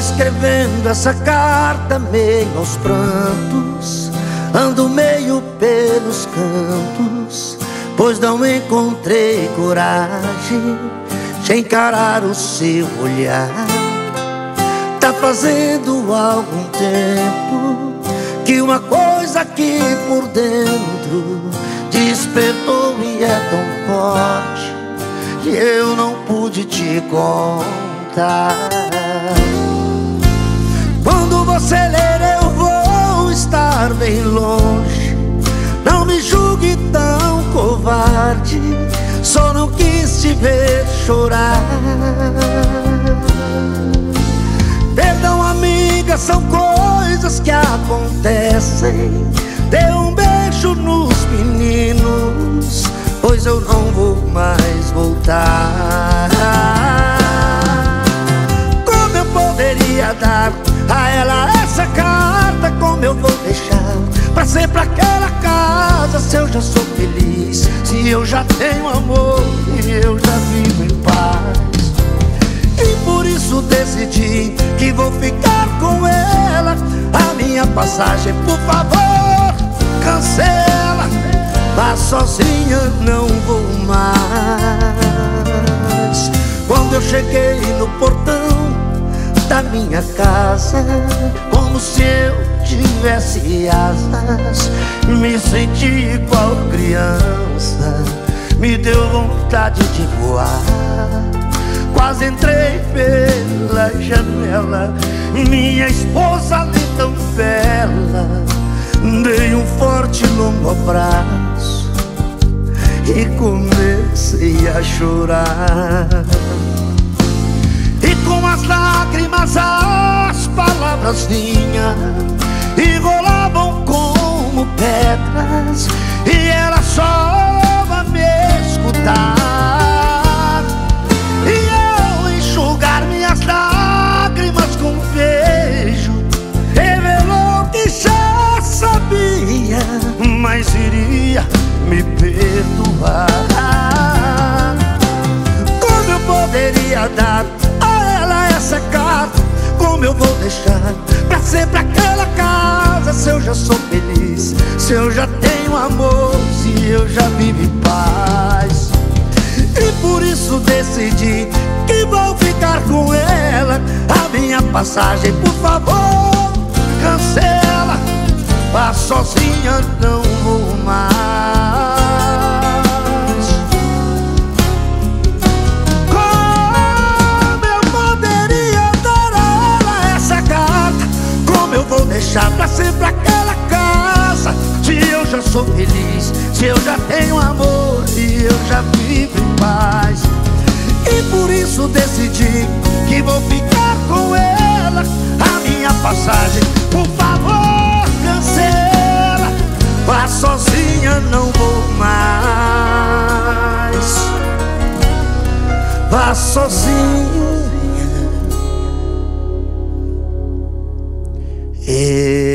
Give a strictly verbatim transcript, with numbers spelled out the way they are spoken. escrevendo essa carta meio aos prantos, ando meio pelos cantos, pois não encontrei coragem de encarar o seu olhar. Tá fazendo algum tempo que uma coisa aqui por dentro despertou e é tão forte que eu não pude te contar. Quando você ler eu vou estar bem longe. Não me julgue tão covarde, só não quis te ver chorar. Perdão, amiga, são coisas que acontecem. Dê um beijo nos meninos, pois eu não vou mais voltar. Como eu poderia dar a ela essa carta? Como eu vou deixar pra sempre aquela casa? Se eu já sou feliz, se eu já tenho amor e eu já vivo em paz. E por isso decidi que vou ficar com ela. A minha passagem, por favor, cancela. Mas sozinha não vou mais. Quando eu cheguei no portão da minha casa, como se eu tivesse asas, me senti igual criança, me deu vontade de voar. Quase entrei pela janela, minha esposa ali tão bela, dei um forte longo abraço e comecei a chorar. E com as lágrimas as palavras vinham e rolavam como pedras, e ela só vai me escutar. E eu enxugar minhas lágrimas com um beijo, revelou que já sabia, mas iria me perdoar. Como eu poderia dar essa carta? Como eu vou deixar pra sempre aquela casa? Se eu já sou feliz, se eu já tenho amor, se eu já vivo em paz. E por isso decidi que vou ficar com ela. A minha passagem, por favor, cancela. Mas sozinha não vou mais. Deixar pra sempre aquela casa. Se eu já sou feliz, se eu já tenho amor e eu já vivo em paz. E por isso decidi que vou ficar com ela. A minha passagem, por favor, cancela. Vá sozinha, não vou mais. Vá sozinha. Yeah.